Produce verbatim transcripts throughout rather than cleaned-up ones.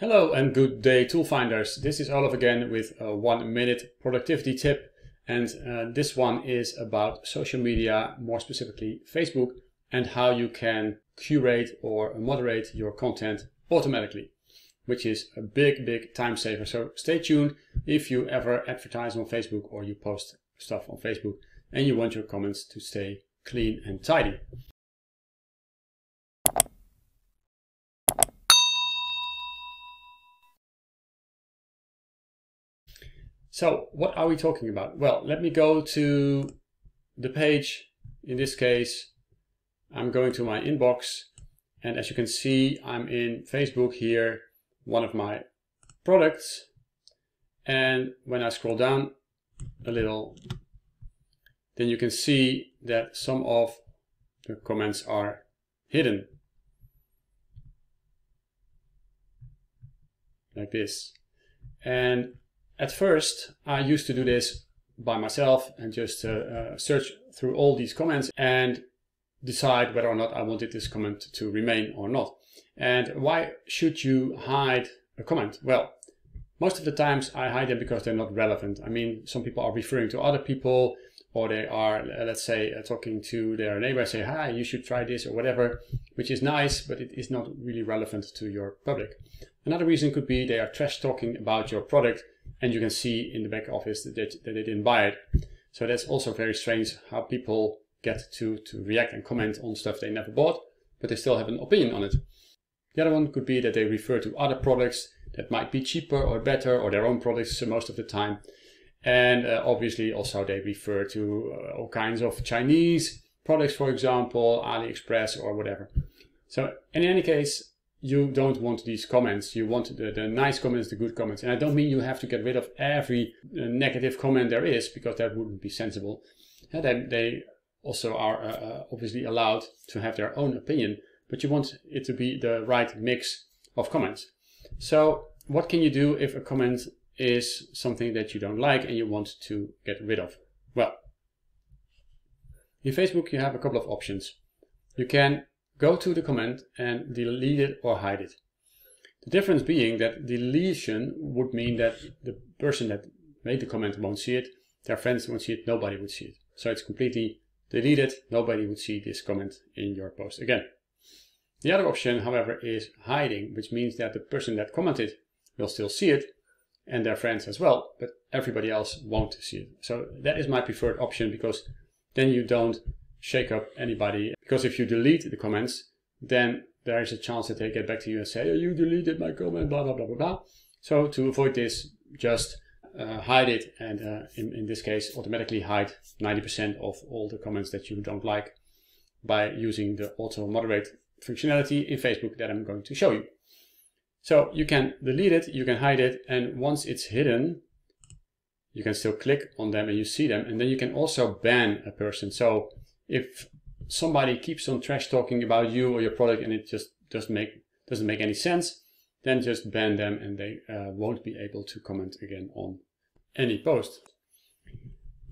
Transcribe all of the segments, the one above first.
Hello and good day, tool finders. This is Olaf again with a one minute productivity tip, and uh, this one is about social media, more specifically Facebook, and how you can curate or moderate your content automatically, which is a big big time saver. So stay tuned. If you ever advertise on Facebook or you post stuff on Facebook and you want your comments to stay clean and tidy. So what are we talking about? Well, let me go to the page. In this case, I'm going to my inbox, and as you can see, I'm in Facebook here, one of my products. And when I scroll down a little, then you can see that some of the comments are hidden, like this. And at first, I used to do this by myself and just uh, uh, search through all these comments and decide whether or not I wanted this comment to remain or not. And why should you hide a comment? Well, most of the times I hide them because they're not relevant. I mean, some people are referring to other people, or they are, let's say, uh, talking to their neighbor, say, hi, you should try this or whatever, which is nice, but it is not really relevant to your public. Another reason could be they are trash talking about your product, and you can see in the back office that they, that they didn't buy it. So that's also very strange how people get to, to react and comment on stuff they never bought, but they still have an opinion on it. The other one could be that they refer to other products that might be cheaper or better, or their own products most of the time. And uh, obviously also they refer to uh, all kinds of Chinese products, for example, AliExpress or whatever. So in any case, you don't want these comments. You want the, the nice comments, the good comments. And I don't mean you have to get rid of every negative comment there is, because that wouldn't be sensible. And then they also are uh, obviously allowed to have their own opinion, but you want it to be the right mix of comments. So what can you do if a comment is something that you don't like and you want to get rid of? Well, in Facebook you have a couple of options. You can go to the comment and delete it or hide it. The difference being that deletion would mean that the person that made the comment won't see it, their friends won't see it, nobody would see it. So it's completely deleted, nobody would see this comment in your post again. The other option, however, is hiding, which means that the person that commented will still see it, and their friends as well, but everybody else won't see it. So that is my preferred option, because then you don't shake up anybody, because if you delete the comments, then there is a chance that they get back to you and say, oh, you deleted my comment, blah blah blah blah blah. So to avoid this, just uh, hide it, and uh, in, in this case automatically hide ninety percent of all the comments that you don't like by using the auto moderate functionality in Facebook that I'm going to show you. So you can delete it, you can hide it, and once it's hidden you can still click on them and you see them. And then you can also ban a person. So if somebody keeps on trash talking about you or your product and it just doesn't make doesn't make any sense, then just ban them and they uh, won't be able to comment again on any post.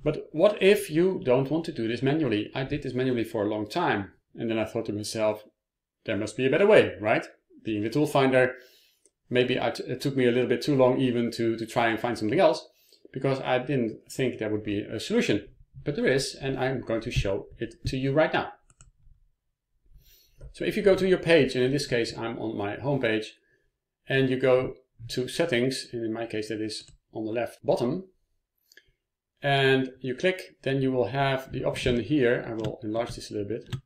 But what if you don't want to do this manually? I did this manually for a long time, and then I thought to myself, there must be a better way, right? Being the tool finder, maybe I t it took me a little bit too long even to, to try and find something else, because I didn't think there would be a solution. But there is, and I'm going to show it to you right now. So if you go to your page, and in this case I'm on my home page, and you go to settings, and in my case that is on the left bottom, and you click, then you will have the option here, I will enlarge this a little bit,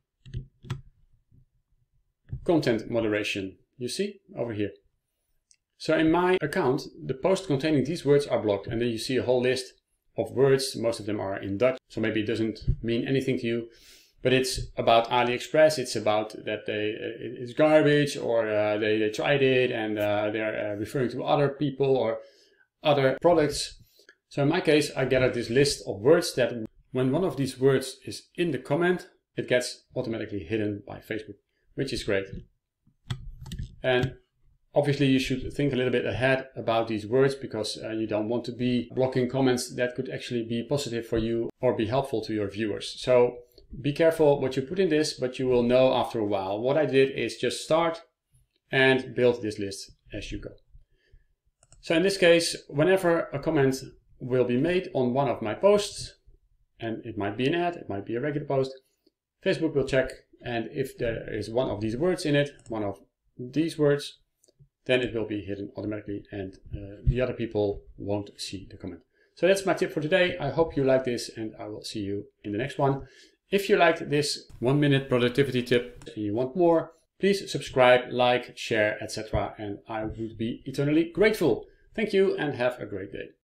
content moderation, you see, over here. So in my account, the posts containing these words are blocked, and then you see a whole list of words. Most of them are in Dutch, so maybe it doesn't mean anything to you, but it's about AliExpress, it's about that they it's garbage, or uh, they, they tried it and uh, they're uh, referring to other people or other products. So in my case I gathered this list of words that when one of these words is in the comment, it gets automatically hidden by Facebook, which is great. And obviously you should think a little bit ahead about these words, because uh, you don't want to be blocking comments that could actually be positive for you or be helpful to your viewers. So be careful what you put in this, but you will know after a while. What I did is just start and build this list as you go. So in this case, whenever a comment will be made on one of my posts, and it might be an ad, it might be a regular post, Facebook will check, and if there is one of these words in it, one of these words, then it will be hidden automatically and uh, the other people won't see the comment. So that's my tip for today. I hope you like this, and I will see you in the next one. If you liked this one minute productivity tip and you want more, please subscribe, like, share, et cetera. And I would be eternally grateful. Thank you and have a great day.